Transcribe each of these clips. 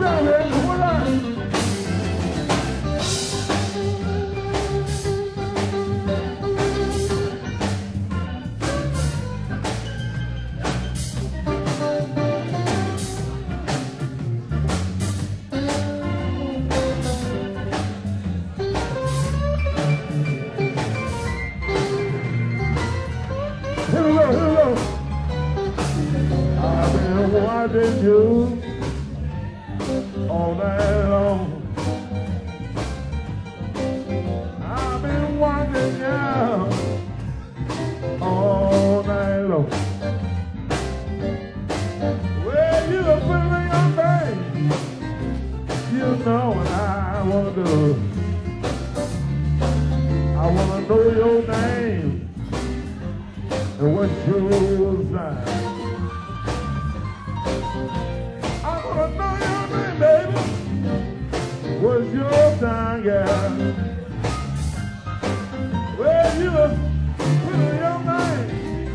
让人无奈。 I've been you all night long. I've been watching you all night long. Well, you look pretty young thing. You know what I want to do. I want to know your name and what you desire. Was your time, girl? Well, you look pretty young man.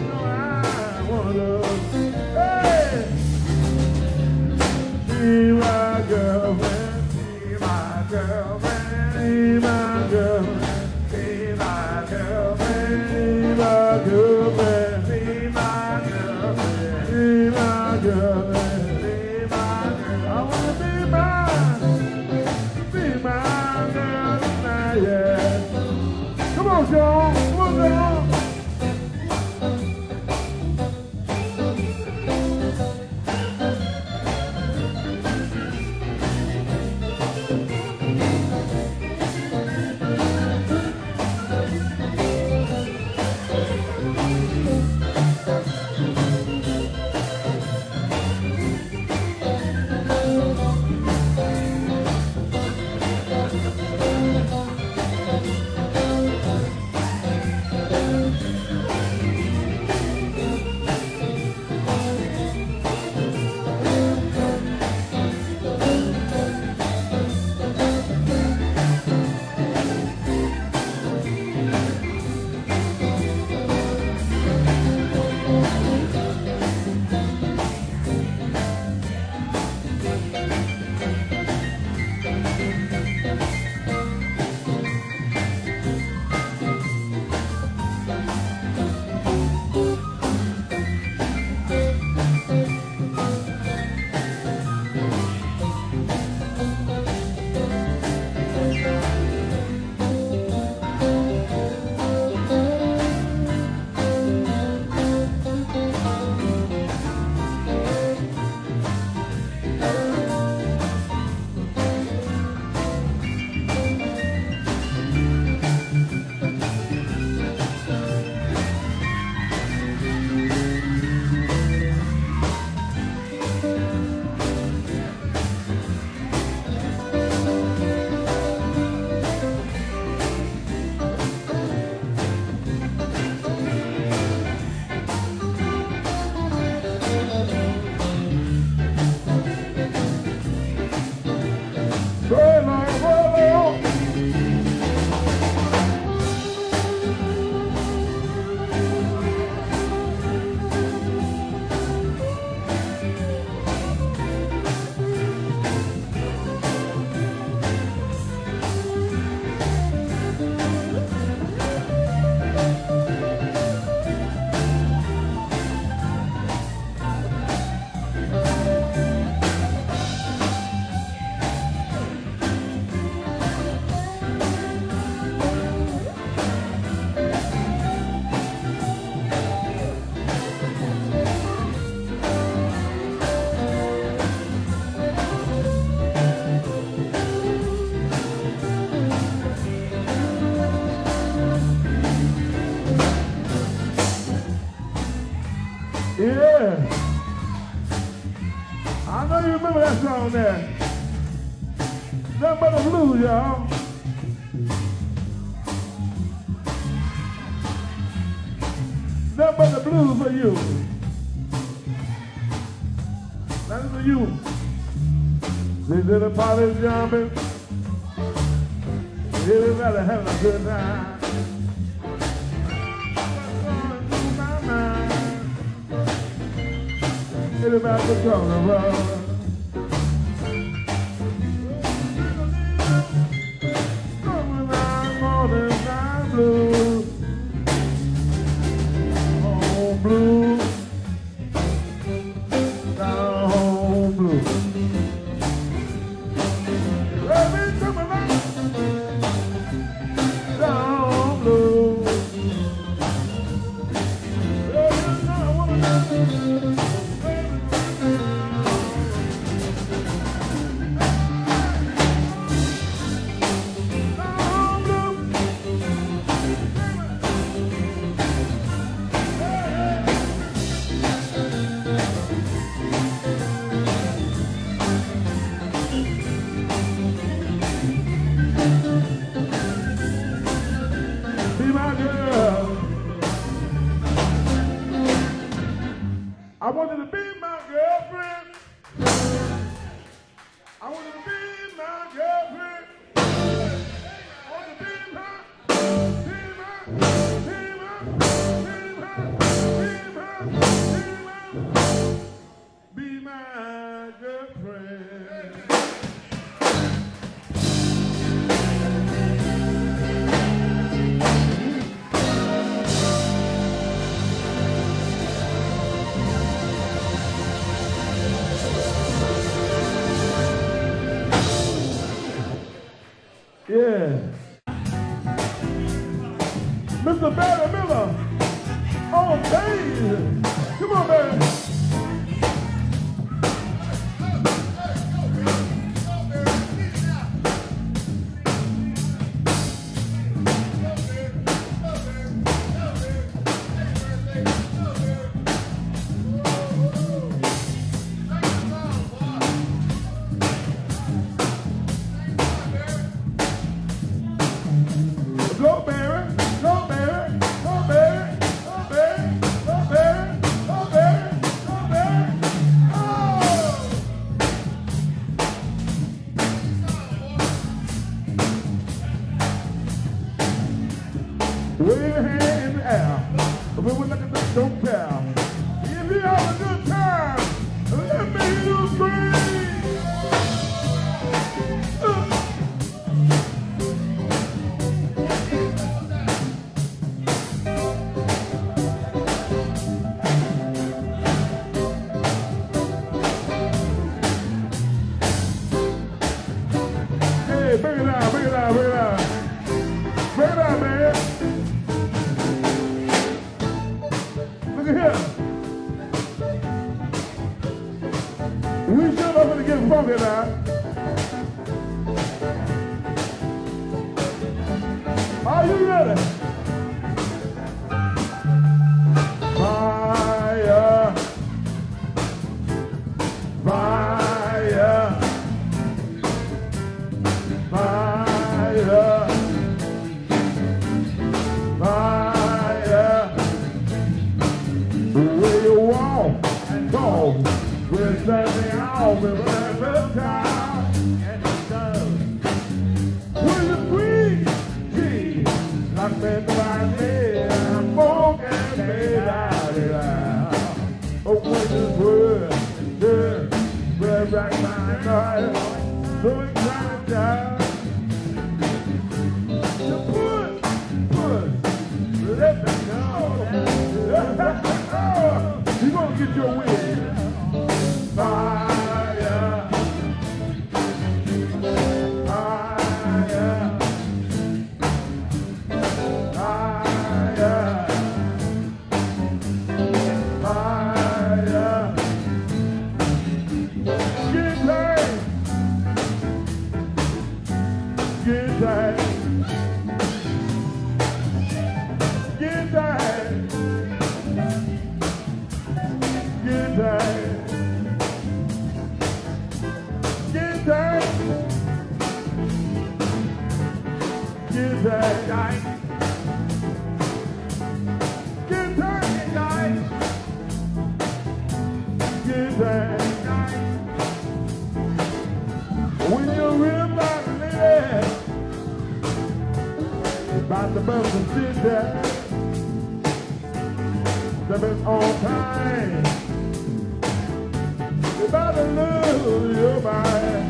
You know I wanna love. Hey, be my girlfriend, be my girlfriend, be my girlfriend, be my girlfriend, be my girlfriend, be my girlfriend, be my girlfriend. Come on, come on, come on. Yeah, I know you remember that song there. Nothing but the blues, y'all. Nothing but the blues for you. That's for you. These little parties jumping. Everybody having a good time. Everybody talking about Yeah. Mr. Barry Miller on stage. Come on, Barry. Wave your hand in the air. We will look at that, don't care. If you have a good time, let me do free. Hey, bring it out, bring it out, bring it out. Bring it out, man. We sure are going to get funky now. Are you ready? Fire. Fire. Fire. Fire. Where you walk and go. We're standing out, we're running down, and it's done. We're the queen, like men by me, I'm walking me out. Oh, we're the world, yeah, we're back by night, so it's not down. So push, let me go. You're gonna get your win. Fire, fire, fire, fire. Get tight, get tight, get tight, get tight. Get tight, get tight, get tight. When you realize it, about the best of city, the best on time. You're about to lose your mind.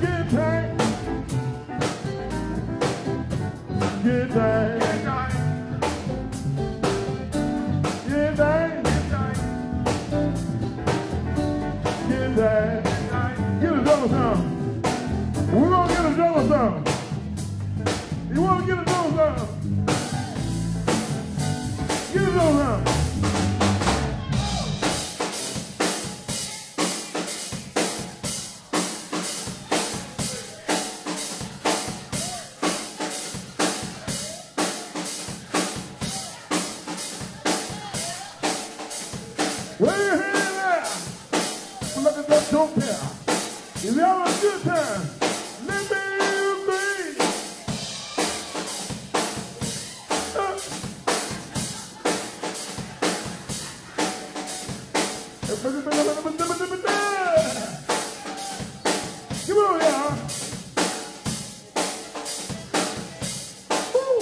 Get tight. Get tight, get tight, get tight, get tight. Get a double song. We're gonna get a double song. You wanna get a double song? Get a double song. Where you heading at? Look at that dope here. If you have a good time, let me be. Come on, y'all. Woo.